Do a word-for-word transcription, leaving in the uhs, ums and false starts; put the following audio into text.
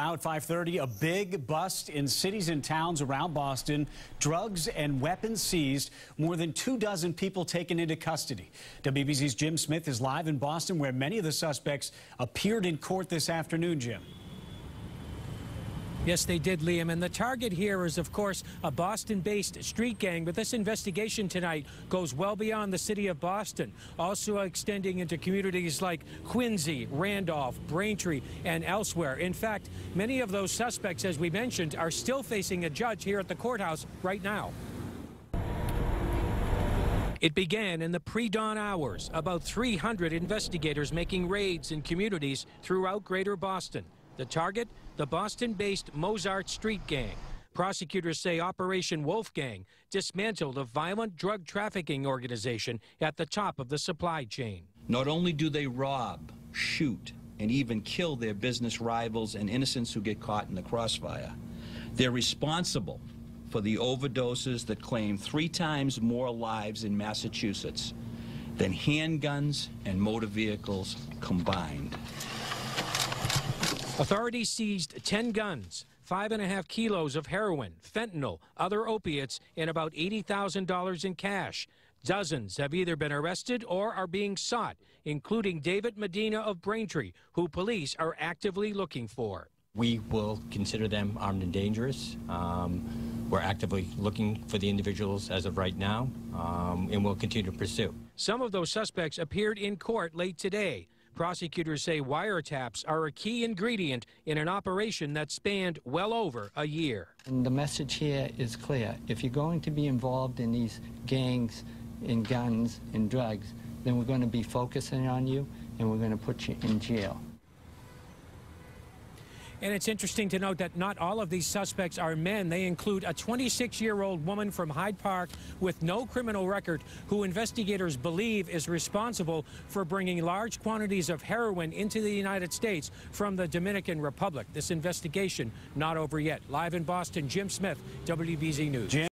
Out five thirty, a big bust in cities and towns around Boston. Drugs and weapons seized. More than two dozen people taken into custody. W B Z's Jim Smith is live in Boston, where many of the suspects appeared in court this afternoon, Jim. Yes, they did, Liam. And the target here is, of course, a Boston-based street gang. But this investigation tonight goes well beyond the city of Boston, also extending into communities like Quincy, Randolph, Braintree, and elsewhere. In fact, many of those suspects, as we mentioned, are still facing a judge here at the courthouse right now. It began in the pre-dawn hours, about three hundred investigators making raids in communities throughout Greater Boston. The target, the Boston-based Mozart Street Gang. Prosecutors say Operation Wolfgang dismantled a violent drug trafficking organization at the top of the supply chain. Not only do they rob, shoot, and even kill their business rivals and innocents who get caught in the crossfire, they're responsible for the overdoses that claim three times more lives in Massachusetts than handguns and motor vehicles combined. Authorities seized ten guns, five and a half kilos of heroin, fentanyl, other opiates, and about eighty thousand dollars in cash. Dozens have either been arrested or are being sought, including David Medina of Braintree, who police are actively looking for. We will consider them armed and dangerous. Um, we're actively looking for the individuals as of right now, um, and we'll continue to pursue. Some of those suspects appeared in court late today. Prosecutors say wiretaps are a key ingredient in an operation that spanned well over a year. And the message here is clear. If you're going to be involved in these gangs, in guns, in drugs, then we're going to be focusing on you and we're going to put you in jail. And it's interesting to note that not all of these suspects are men. They include a twenty-six-year-old woman from Hyde Park with no criminal record who investigators believe is responsible for bringing large quantities of heroin into the United States from the Dominican Republic. This investigation not over yet. Live in Boston, Jim Smith, W B Z News. Jim